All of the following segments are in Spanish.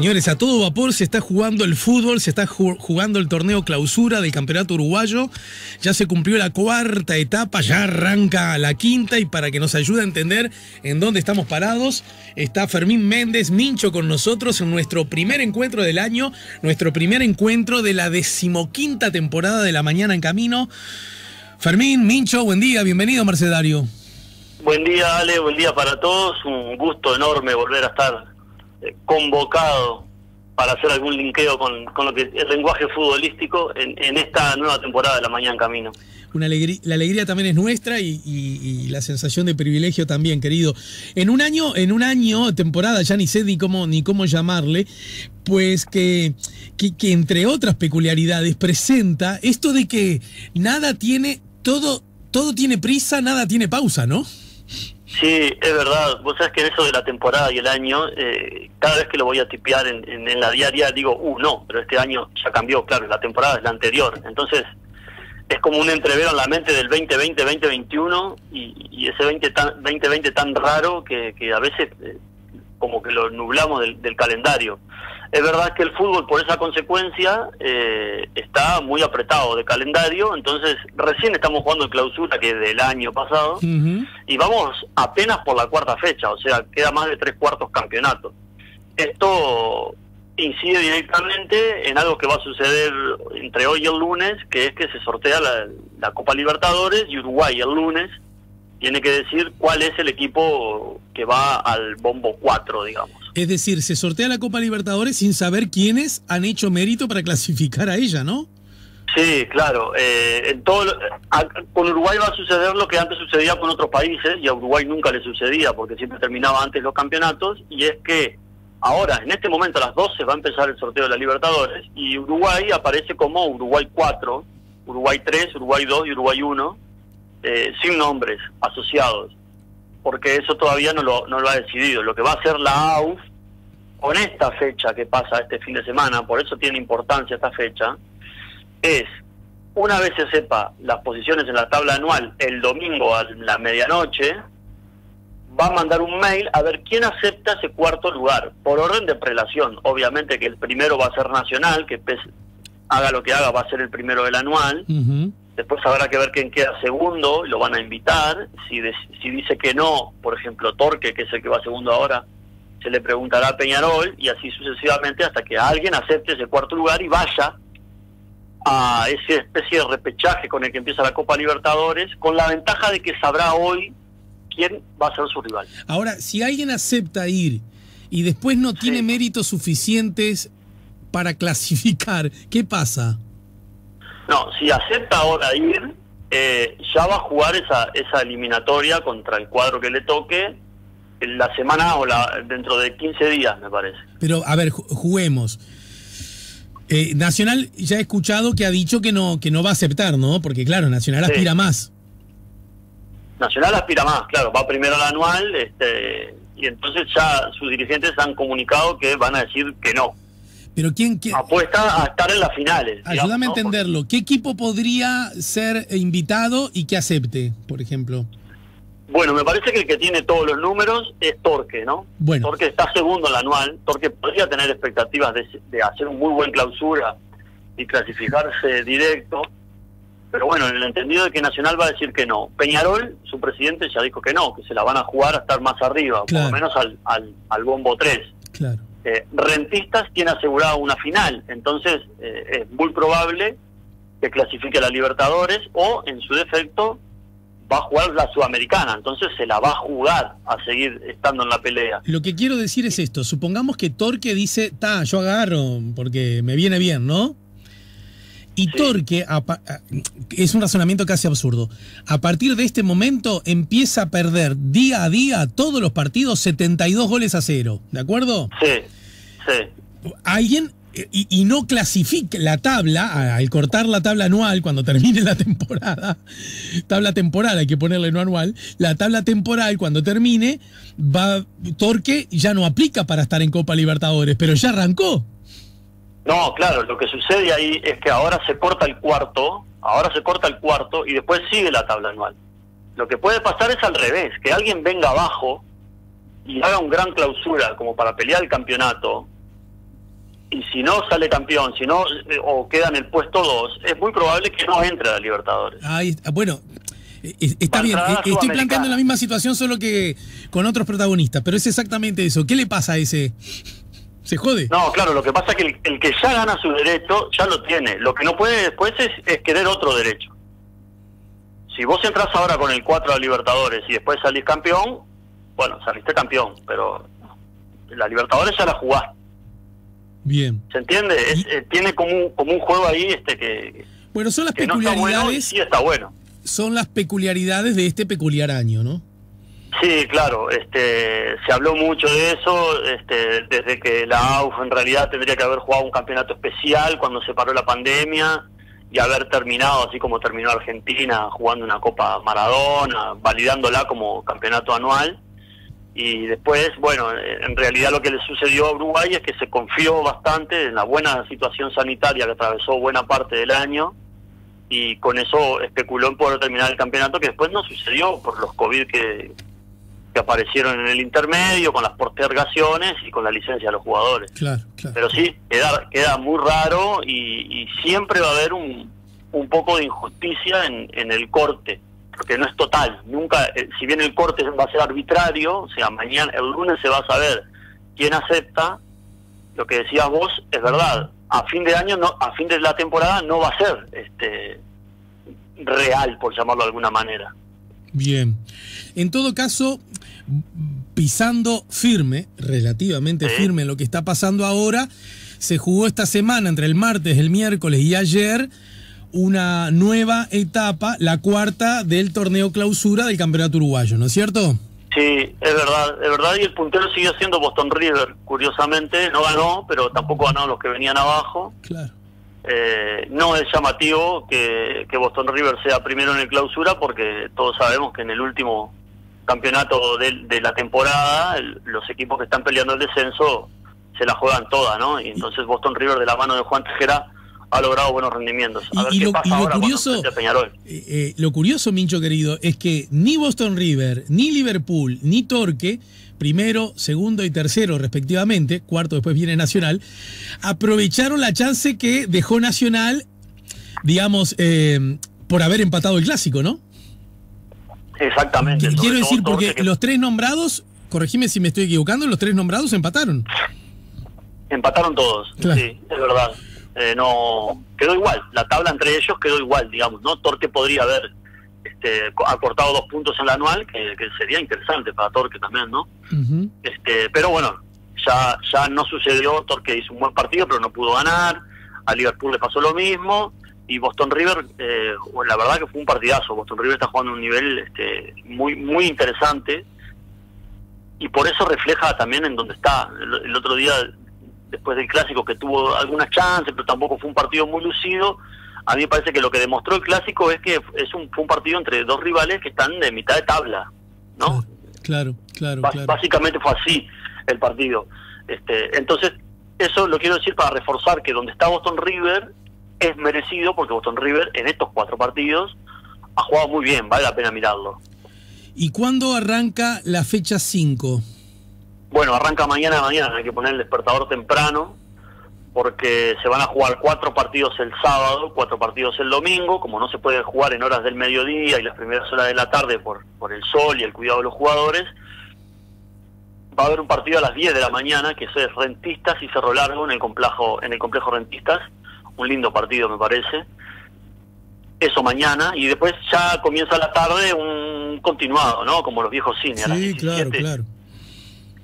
Señores, a todo vapor se está jugando el fútbol, se está jugando el torneo clausura del Campeonato Uruguayo. Ya se cumplió la cuarta etapa, ya arranca la quinta, y para que nos ayude a entender en dónde estamos parados, está Fermín Méndez, Mincho, con nosotros en nuestro primer encuentro del año, nuestro primer encuentro de la 15ª temporada de La Mañana en Camino. Fermín, Mincho, buen día, bienvenido, mercedario. Buen día, Ale, buen día para todos. Un gusto enorme volver a estar convocado para hacer algún linkeo con lo que el lenguaje futbolístico en esta nueva temporada de La Mañana en Camino. Una alegría, la alegría también es nuestra y la sensación de privilegio también, querido. En un año, temporada, ya ni sé ni cómo llamarle, pues que entre otras peculiaridades presenta esto de que nada tiene, todo tiene prisa, nada tiene pausa, ¿no? Sí, es verdad. Vos sabés que en eso de la temporada y el año, cada vez que lo voy a tipear en la diaria, digo, no, pero este año ya cambió, claro, la temporada es la anterior. Entonces, es como un entrevero en la mente del 2020-2021 y ese 2020 tan raro que a veces como que lo nublamos del calendario. Es verdad que el fútbol, por esa consecuencia, está muy apretado de calendario. Entonces recién estamos jugando en clausura, que es del año pasado, y vamos apenas por la cuarta fecha, o sea, queda más de 3/4 campeonato. Esto incide directamente en algo que va a suceder entre hoy y el lunes, que es que se sortea la Copa Libertadores, y Uruguay el lunes tiene que decir cuál es el equipo que va al bombo 4, digamos. Es decir, se sortea la Copa Libertadores sin saber quiénes han hecho mérito para clasificar a ella, ¿no? Sí, claro. Con Uruguay va a suceder lo que antes sucedía con otros países, y a Uruguay nunca le sucedía, porque siempre terminaba antes los campeonatos, y es que ahora, en este momento, a las 12 va a empezar el sorteo de la Libertadores, y Uruguay aparece como Uruguay 4, Uruguay 3, Uruguay 2 y Uruguay 1, sin nombres asociados, porque eso todavía no lo ha decidido. Lo que va a hacer la AUF con esta fecha que pasa este fin de semana, por eso tiene importancia esta fecha, es, una vez se sepa las posiciones en la tabla anual el domingo a la medianoche, va a mandar un mail a ver quién acepta ese cuarto lugar, por orden de prelación. Obviamente que el primero va a ser Nacional, que haga lo que haga, va a ser el primero del anual. Después habrá que ver quién queda segundo, lo van a invitar. Si dice que no, por ejemplo, Torque, que es el que va segundo ahora, se le preguntará a Peñarol, y así sucesivamente hasta que alguien acepte ese cuarto lugar y vaya a esa especie de repechaje con el que empieza la Copa Libertadores, con la ventaja de que sabrá hoy quién va a ser su rival. Ahora, si alguien acepta ir y después no tiene méritos suficientes para clasificar, ¿qué pasa? No, si acepta ahora ir, ya va a jugar esa eliminatoria contra el cuadro que le toque en la semana dentro de 15 días, me parece. Pero, a ver, juguemos. Nacional ya he escuchado que ha dicho que no va a aceptar, ¿no? Porque, claro, Nacional aspira más. Nacional aspira más, claro, va primero al anual, y entonces ya sus dirigentes han comunicado que van a decir que no. Pero apuesta a estar en las finales. Ayúdame a entenderlo. ¿Qué equipo podría ser invitado y que acepte, por ejemplo? Bueno, me parece que el que tiene todos los números es Torque, ¿no? Bueno. Torque está segundo en el anual. Torque podría tener expectativas de hacer un muy buen clausura y clasificarse directo. Pero bueno, en el entendido de que Nacional va a decir que no. Peñarol, su presidente, ya dijo que no, que se la van a jugar a estar más arriba, claro, por lo menos al bombo 3. Claro. Rentistas tiene asegurada una final, entonces es muy probable que clasifique a la Libertadores, o en su defecto va a jugar la Sudamericana, entonces se la va a jugar a seguir estando en la pelea. Lo que quiero decir es esto: supongamos que Torque dice, yo agarro porque me viene bien, ¿no? Y Torque, es un razonamiento casi absurdo, a partir de este momento empieza a perder día a día todos los partidos 72-0, ¿de acuerdo? Sí, sí. Alguien, y no clasifica la tabla, al cortar la tabla anual cuando termine la temporada, tabla temporal hay que ponerle no anual, la tabla temporal cuando termine, Torque ya no aplica para estar en Copa Libertadores, pero ya arrancó. No, claro, lo que sucede ahí es que ahora se corta el cuarto y después sigue la tabla anual. Lo que puede pasar es al revés, que alguien venga abajo y haga un gran clausura como para pelear el campeonato, y si no sale campeón, si no o queda en el puesto 2, es muy probable que no entre a la Libertadores. Ahí, bueno, está bien, estoy planteando la misma situación, solo que con otros protagonistas, pero es exactamente eso. ¿Qué le pasa a ese? ¿Se jode? No, claro, lo que pasa es que el que ya gana su derecho, ya lo tiene. Lo que no puede después es querer otro derecho. Si vos entras ahora con el 4 a Libertadores y después salís campeón, bueno, saliste campeón, pero la Libertadores ya la jugaste. Bien. ¿Se entiende? Es, tiene como un juego ahí que... Bueno, son las peculiaridades... No está bueno y sí está bueno. Son las peculiaridades de este peculiar año, ¿no? Sí, claro. Se habló mucho de eso, desde que la AUF en realidad tendría que haber jugado un campeonato especial cuando se paró la pandemia y haber terminado, así como terminó Argentina, jugando una Copa Maradona, validándola como campeonato anual. Y después, bueno, en realidad lo que le sucedió a Uruguay es que se confió bastante en la buena situación sanitaria que atravesó buena parte del año y con eso especuló en poder terminar el campeonato, que después no sucedió por los COVID que aparecieron en el intermedio, con las postergaciones y con la licencia de los jugadores. Claro, claro. Pero sí, queda muy raro y siempre va a haber un poco de injusticia en el corte. Porque no es total, nunca, si bien el corte va a ser arbitrario, o sea, mañana, el lunes se va a saber quién acepta. Lo que decías vos es verdad, a fin de año, no, a fin de la temporada no va a ser real, por llamarlo de alguna manera. Bien, en todo caso, pisando firme, relativamente firme, lo que está pasando ahora, se jugó esta semana, entre el martes, el miércoles y ayer, una nueva etapa, la cuarta del torneo clausura del Campeonato Uruguayo, ¿no es cierto? Sí, es verdad, y el puntero siguió siendo Boston River, curiosamente, no ganó, pero tampoco ganaron los que venían abajo. Claro. No es llamativo que Boston River sea primero en el clausura, porque todos sabemos que en el último campeonato de la temporada, los equipos que están peleando el descenso se la juegan toda, ¿no? Y entonces Boston River, de la mano de Juan Tejera, ha logrado buenos rendimientos. A ver qué pasa ahora con Peñarol. Lo curioso, Mincho querido, es que ni Boston River, ni Liverpool, ni Torque, primero, segundo y tercero respectivamente, cuarto después viene Nacional, aprovecharon la chance que dejó Nacional, digamos, por haber empatado el clásico, ¿no? Exactamente. Quiero decir, porque los tres nombrados, corregime si me estoy equivocando, los tres nombrados empataron. Empataron todos, claro. Sí, es verdad. No quedó igual, la tabla entre ellos quedó igual, digamos, ¿no? Torque podría haber acortado 2 puntos en el anual, que sería interesante para Torque también, ¿no? Uh-huh. Pero bueno, ya no sucedió. Torque hizo un buen partido, pero no pudo ganar. A Liverpool le pasó lo mismo. Y Boston River, la verdad que fue un partidazo. Boston River está jugando a un nivel muy, muy interesante. Y por eso refleja también en donde está. El otro día, después del Clásico, que tuvo algunas chances, pero tampoco fue un partido muy lucido. A mí me parece que lo que demostró el Clásico es que fue un partido entre dos rivales que están de mitad de tabla, ¿no? Claro, claro, claro. Básicamente fue así el partido. Entonces, eso lo quiero decir para reforzar que donde está Boston River es merecido, porque Boston River en estos 4 partidos ha jugado muy bien, vale la pena mirarlo. ¿Y cuándo arranca la fecha 5? Bueno, arranca mañana, hay que poner el despertador temprano, porque se van a jugar 4 partidos el sábado, 4 partidos el domingo, como no se puede jugar en horas del mediodía y las primeras horas de la tarde por el sol y el cuidado de los jugadores, va a haber un partido a las 10 de la mañana, que es Rentistas y Cerro Largo en el complejo Rentistas, un lindo partido me parece. Eso mañana, y después ya comienza la tarde un continuado, ¿no? Como los viejos cines, sí, a las 17. Claro.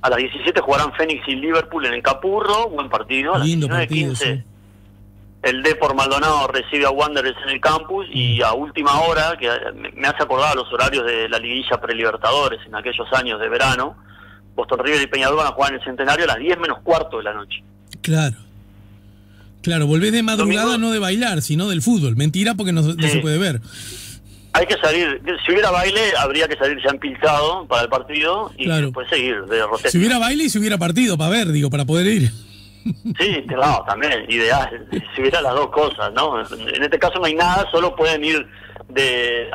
A las 17 jugarán Fénix y Liverpool en el Capurro, buen partido. A las 19:15 el Depor Maldonado recibe a Wanderers en el campus, y a última hora, que me hace acordar a los horarios de la liguilla pre-Libertadores en aquellos años de verano, Boston River y Peñarol van a jugar en el Centenario a las 10 menos cuarto de la noche. Claro, claro, volvés de madrugada. ¿Domingo? No de bailar, sino del fútbol. Mentira, porque no se puede ver. Hay que salir, si hubiera baile, habría que salir ya empilchado para el partido y claro, después seguir de rotete. Si hubiera baile y si hubiera partido para ver, digo, para poder ir. Sí, claro, también, ideal, si hubiera las dos cosas, ¿no? En este caso no hay nada, solo pueden ir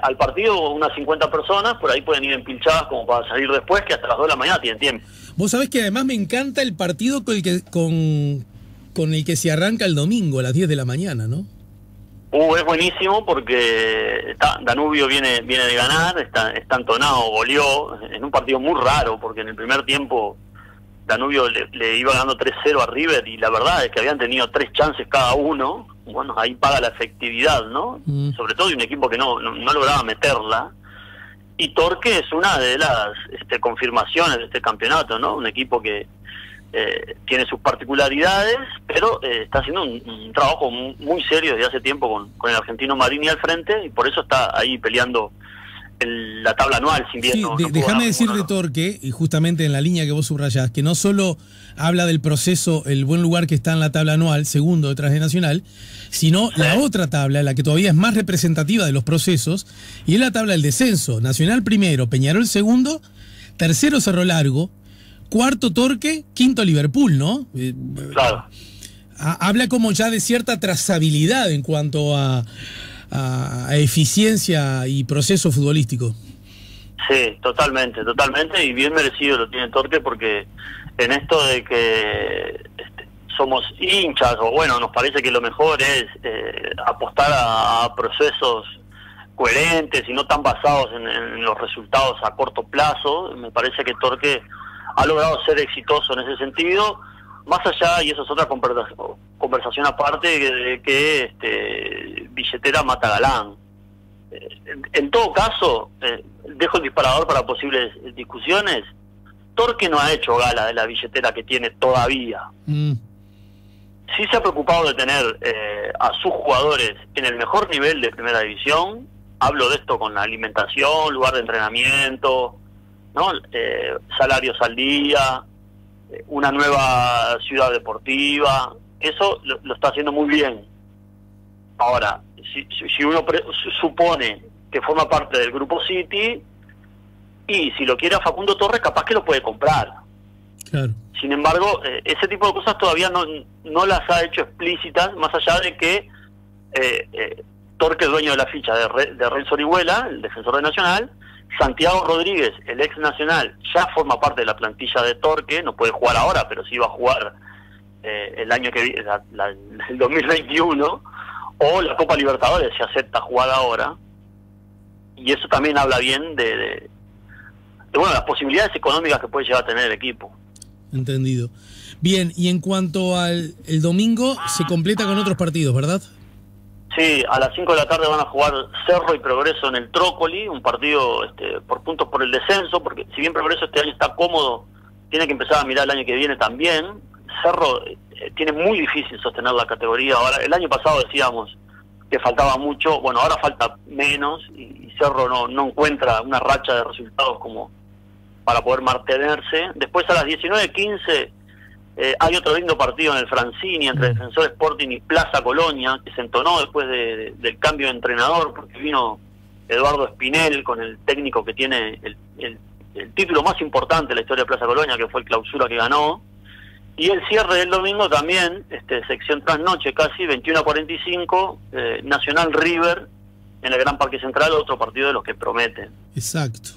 al partido unas 50 personas, por ahí pueden ir empilchadas como para salir después, que hasta las 2 de la mañana tienen tiempo. Vos sabés que además me encanta el partido con con el que se arranca el domingo a las 10 de la mañana, ¿no? Es buenísimo porque Danubio viene de ganar, está entonado, goleó, en un partido muy raro, porque en el primer tiempo Danubio le iba ganando 3-0 a River, y la verdad es que habían tenido 3 chances cada uno. Bueno, ahí paga la efectividad, ¿no? Sobre todo de un equipo que no lograba meterla. Y Torque es una de las confirmaciones de este campeonato, ¿no? Un equipo que tiene sus particularidades, pero está haciendo un trabajo muy serio desde hace tiempo con el argentino Marini al frente, y por eso está ahí peleando la tabla anual, sin bien. Sí, no déjame decirte, Torque, y justamente en la línea que vos subrayás, que no solo habla del proceso, el buen lugar que está en la tabla anual, segundo detrás de Nacional, sino la otra tabla, la que todavía es más representativa de los procesos, y es la tabla del descenso. Nacional primero, Peñarol segundo, tercero Cerro Largo, cuarto Torque, quinto Liverpool, ¿no? Claro. Habla como ya de cierta trazabilidad en cuanto a eficiencia y proceso futbolístico. Sí, totalmente, y bien merecido lo tiene Torque, porque en esto de que somos hinchas, o bueno, nos parece que lo mejor es apostar a procesos coherentes y no tan basados en los resultados a corto plazo. Me parece que Torque ha logrado ser exitoso en ese sentido, más allá, y eso es otra conversación aparte, de que billetera mata galán. En todo caso, dejo el disparador para posibles discusiones. Torque no ha hecho gala de la billetera que tiene todavía. Sí se ha preocupado de tener a sus jugadores en el mejor nivel de primera división. Hablo de esto con la alimentación, lugar de entrenamiento, ¿no? Salarios al día, una nueva ciudad deportiva. Eso lo está haciendo muy bien. Ahora, si uno supone que forma parte del Grupo City, y si lo quiere a Facundo Torres, capaz que lo puede comprar. Claro. Sin embargo, ese tipo de cosas todavía no las ha hecho explícitas, más allá de que Torque es dueño de la ficha de Renzo Orihuela, el defensor de Nacional. Santiago Rodríguez, el ex Nacional, ya forma parte de la plantilla de Torque. No puede jugar ahora, pero sí va a jugar el año que viene, el 2021, o la Copa Libertadores, se acepta jugar ahora. Y eso también habla bien de bueno, las posibilidades económicas que puede llegar a tener el equipo. Entendido. Bien, y en cuanto al el domingo, se completa con otros partidos, ¿verdad? Sí, a las 5 de la tarde van a jugar Cerro y Progreso en el Trócoli, un partido por puntos por el descenso, porque si bien Progreso este año está cómodo, tiene que empezar a mirar el año que viene también. Cerro tiene muy difícil sostener la categoría. Ahora, el año pasado decíamos que faltaba mucho, bueno, ahora falta menos, y Cerro no encuentra una racha de resultados como para poder mantenerse. Después a las 19:15... hay otro lindo partido en el Francini entre Defensor Sporting y Plaza Colonia, que se entonó después del cambio de entrenador, porque vino Eduardo Espinel con el técnico que tiene el título más importante de la historia de Plaza Colonia, que fue el Clausura que ganó. Y el cierre del domingo también, sección trasnoche casi, 21:45, Nacional River en el Gran Parque Central, otro partido de los que prometen. Exacto.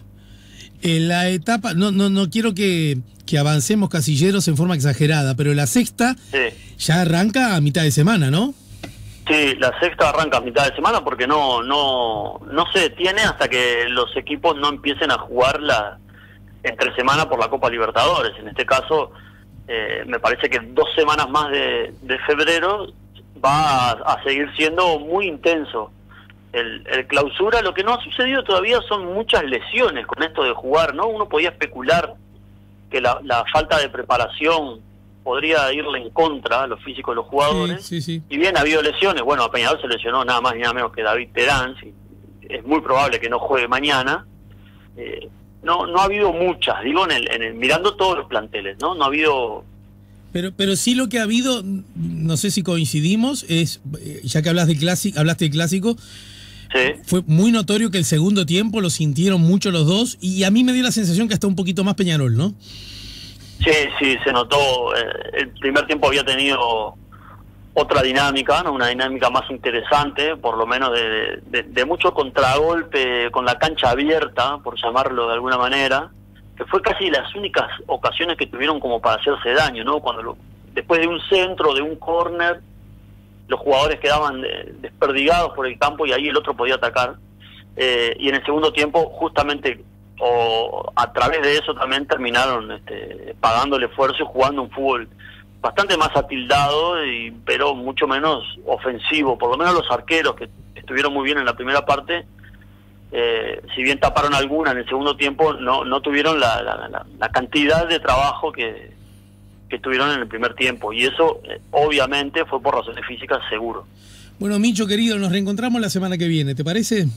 En la etapa, no quiero que avancemos casilleros en forma exagerada, pero la sexta ya arranca a mitad de semana, ¿no? Sí, la sexta arranca a mitad de semana, porque no se detiene hasta que los equipos no empiecen a jugar la entre semana por la Copa Libertadores. En este caso, me parece que 2 semanas más de febrero va a seguir siendo muy intenso. El clausura. Lo que no ha sucedido todavía son muchas lesiones con esto de jugar, ¿no? Uno podía especular que la falta de preparación podría irle en contra a los físicos de los jugadores. Sí. Y bien, ha habido lesiones. Bueno, a Peñarol se lesionó nada más y nada menos que David Perán. Es muy probable que no juegue mañana. No ha habido muchas, digo, mirando todos los planteles, ¿no? No ha habido... Pero sí, lo que ha habido, no sé si coincidimos, es, ya que hablaste de clásico, fue muy notorio que el segundo tiempo lo sintieron mucho los dos, y a mí me dio la sensación que hasta un poquito más Peñarol, ¿no? Sí, se notó. El primer tiempo había tenido otra dinámica, ¿no? Una dinámica más interesante, por lo menos de mucho contragolpe, con la cancha abierta, por llamarlo de alguna manera, que fue casi las únicas ocasiones que tuvieron como para hacerse daño, ¿no? Cuando después de un centro, de un córner, los jugadores quedaban desperdigados por el campo y ahí el otro podía atacar. Y en el segundo tiempo, justamente, o a través de eso también terminaron pagando el esfuerzo y jugando un fútbol bastante más atildado, pero mucho menos ofensivo. Por lo menos los arqueros, que estuvieron muy bien en la primera parte, si bien taparon alguna en el segundo tiempo, no tuvieron la cantidad de trabajo que tuvieron en el primer tiempo, y eso obviamente fue por razones físicas, seguro. Bueno, Micho querido, nos reencontramos la semana que viene, ¿te parece?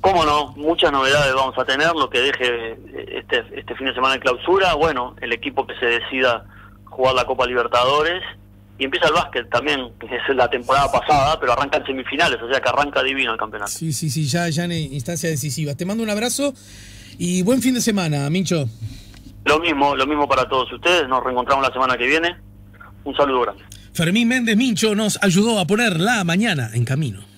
Cómo no, muchas novedades vamos a tener, lo que deje este fin de semana de clausura, bueno, el equipo que se decida jugar la Copa Libertadores, y empieza el básquet también, que es la temporada pasada, pero arranca en semifinales, o sea que arranca divino el campeonato. Sí, ya en instancias decisivas. Te mando un abrazo y buen fin de semana, Mincho. Lo mismo para todos ustedes, nos reencontramos la semana que viene. Un saludo grande. Fermín Méndez Mincho nos ayudó a poner La Mañana en Camino.